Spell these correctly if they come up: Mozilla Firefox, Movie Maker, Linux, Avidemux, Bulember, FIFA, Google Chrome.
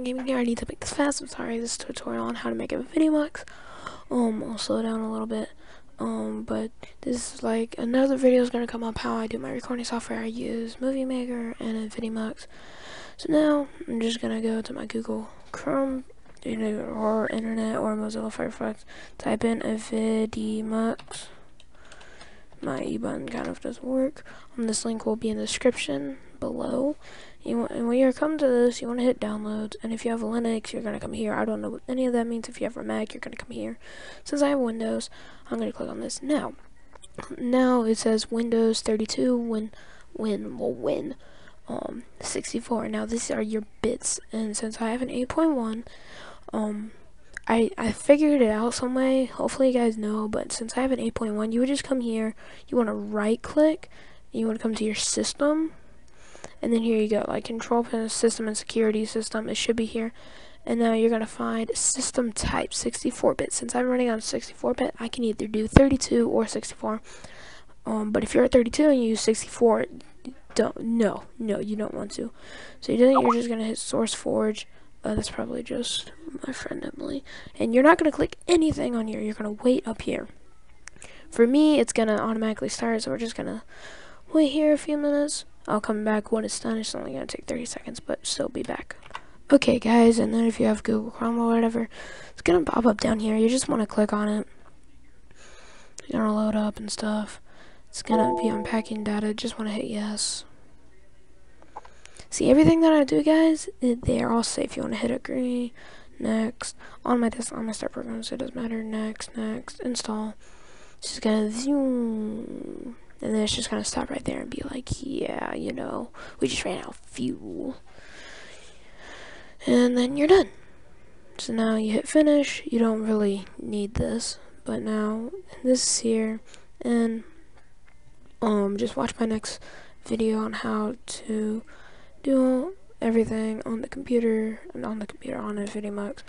in gaming gear. I need to make this fast. I'm sorry, this is a tutorial on how to make a Avidemux. I'll slow down a little bit. But this is like another video is gonna come up how I do my recording software. I use Movie Maker and Avidemux. So now I'm just gonna go to my Google Chrome, or internet, or Mozilla Firefox. Type in Avidemux. My E button kind of doesn't work. This link will be in the description below. And when you come to this, you want to hit downloads. And if you have a Linux, you're going to come here. I don't know what any of that means. If you have a Mac, you're going to come here. Since I have Windows, I'm going to click on this now. Now it says Windows 32, Win 64. Now these are your bits. And since I have an 8.1, I figured it out some way, hopefully you guys know, but since I have an 8.1, you would just come here, you want to right click, you want to come to your system, and then here you go, like control panel, system and security system, it should be here, and now you're going to find system type, 64-bit, since I'm running on 64-bit, I can either do 32 or 64, but if you're at 32 and you use 64, you don't want to, so you're just going to hit SourceForge. That's probably just my friend Emily. And you're not going to click anything on here. You're going to wait up here. For me, it's going to automatically start, so we're just going to wait here a few minutes. I'll come back when it's done. It's only going to take 30 seconds, but still be back. Okay, guys, and then if you have Google Chrome or whatever, it's going to pop up down here. You just want to click on it. It's going to load up and stuff. It's going to be unpacking data. Just want to hit yes. See, everything that I do, guys, they are all safe. You want to hit agree, next, on my desktop, on my start program, so it doesn't matter, next, next, install. It's just going to zoom, and then it's just going to stop right there and be like, yeah, you know, we just ran out of fuel. And then you're done. So now you hit finish. You don't really need this, but now this is here, and just watch my next video on how to do everything on the computer, on Avidemux.